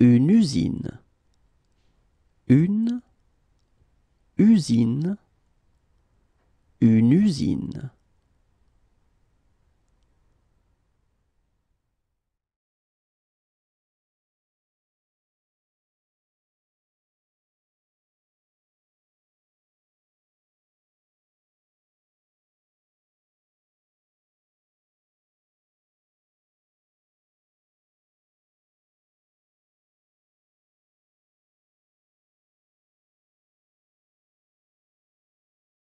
une usine. Une usine. Une usine.